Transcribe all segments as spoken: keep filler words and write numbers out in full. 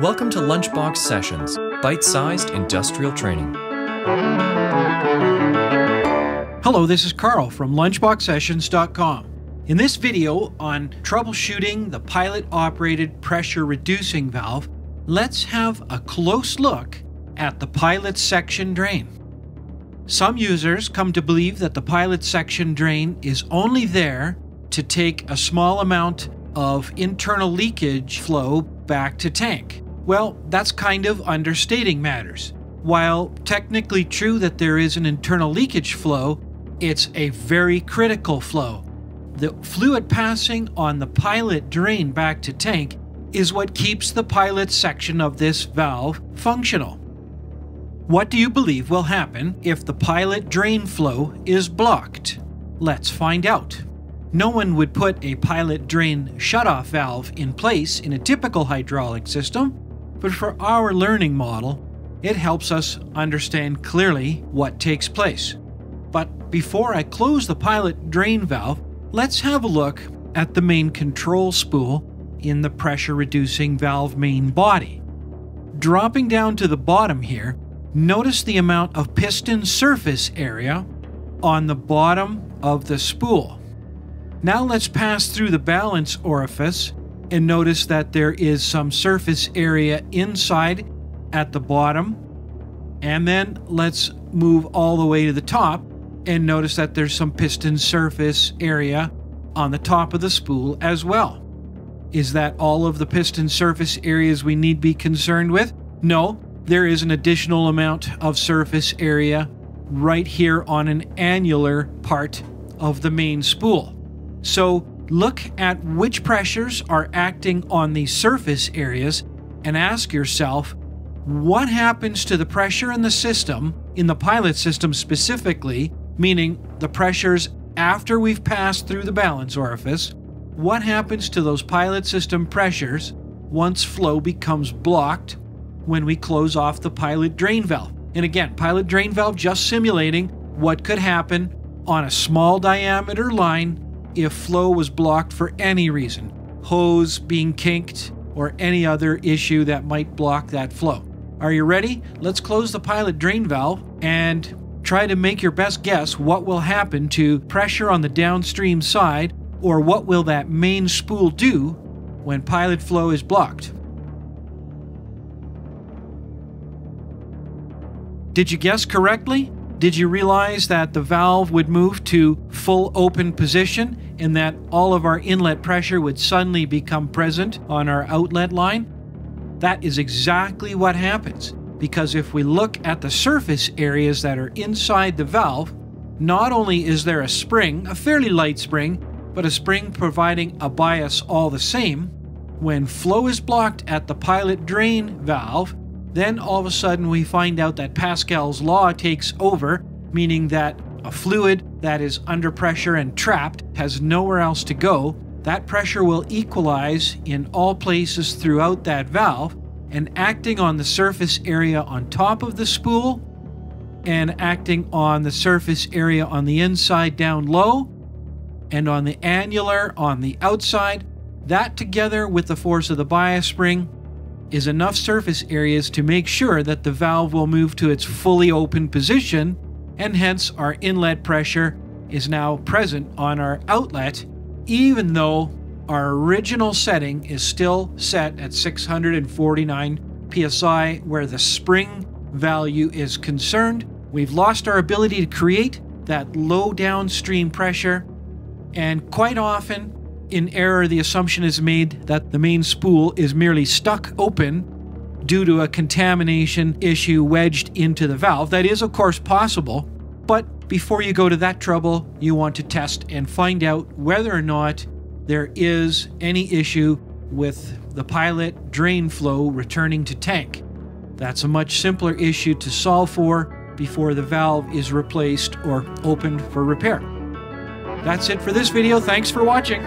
Welcome to Lunchbox Sessions, bite-sized industrial training. Hello, this is Carl from Lunchbox Sessions dot com. In this video on troubleshooting the pilot-operated pressure-reducing valve, let's have a close look at the pilot section drain. Some users come to believe that the pilot section drain is only there to take a small amount of internal leakage flow back to tank. Well, that's kind of understating matters. While technically true that there is an internal leakage flow, it's a very critical flow. The fluid passing on the pilot drain back to tank is what keeps the pilot section of this valve functional. What do you believe will happen if the pilot drain flow is blocked? Let's find out. No one would put a pilot drain shutoff valve in place in a typical hydraulic system, but for our learning model, it helps us understand clearly what takes place. But before I close the pilot drain valve, let's have a look at the main control spool in the pressure-reducing valve main body. Dropping down to the bottom here, notice the amount of piston surface area on the bottom of the spool. Now let's pass through the balance orifice and notice that there is some surface area inside at the bottom. And then let's move all the way to the top and notice that there's some piston surface area on the top of the spool as well. Is that all of the piston surface areas we need be concerned with? No, there is an additional amount of surface area right here on an annular part of the main spool. So look at which pressures are acting on these surface areas and ask yourself, what happens to the pressure in the system, in the pilot system specifically, meaning the pressures after we've passed through the balance orifice, what happens to those pilot system pressures once flow becomes blocked when we close off the pilot drain valve? And again, pilot drain valve just simulating what could happen on a small diameter line if flow was blocked for any reason, hose being kinked or any other issue that might block that flow. Are you ready? Let's close the pilot drain valve and try to make your best guess what will happen to pressure on the downstream side, or what will that main spool do when pilot flow is blocked. Did you guess correctly? Did you realize that the valve would move to full open position and that all of our inlet pressure would suddenly become present on our outlet line? That is exactly what happens, because if we look at the surface areas that are inside the valve, not only is there a spring, a fairly light spring, but a spring providing a bias all the same. When flow is blocked at the pilot drain valve, then all of a sudden we find out that Pascal's law takes over, meaning that a fluid that is under pressure and trapped has nowhere else to go. That pressure will equalize in all places throughout that valve, and acting on the surface area on top of the spool and acting on the surface area on the inside down low and on the annular on the outside, that together with the force of the bias spring is enough surface areas to make sure that the valve will move to its fully open position, and hence our inlet pressure is now present on our outlet, even though our original setting is still set at six hundred forty-nine P S I where the spring value is concerned. We've lost our ability to create that low downstream pressure, and quite often in error, the assumption is made that the main spool is merely stuck open due to a contamination issue wedged into the valve. That is, of course, possible, but before you go to that trouble, you want to test and find out whether or not there is any issue with the pilot drain flow returning to tank. That's a much simpler issue to solve for before the valve is replaced or opened for repair. That's it for this video. Thanks for watching.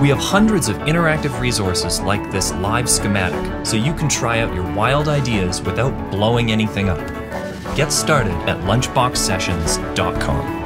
We have hundreds of interactive resources like this live schematic, so you can try out your wild ideas without blowing anything up. Get started at Lunchbox Sessions dot com.